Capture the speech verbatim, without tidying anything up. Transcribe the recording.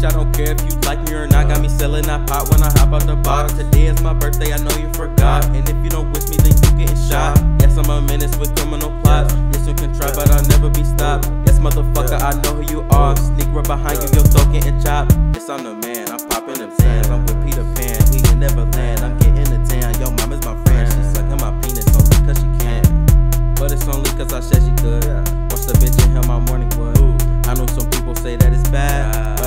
bitch, I don't care if you like me or not. Got me selling that pot when I hop out the box. Today is my birthday, I know you forgot. And if you don't wish me, then you getting shot. Yes, I'm a menace with criminal plots. Yes, you can try, but I'll never be stopped. Yes, motherfucker, I know who you are. Sneak right behind you, your soul getting chopped. Yes, I'm the man, I'm popping them sands. I'm with Peter Pan, we in Neverland. I'm getting the tan, yo, mom is my friend. She sucking my penis only cause she can. But it's only cause I said she could. What's the bitch in hell, my morning wood? I know some people say that it's bad.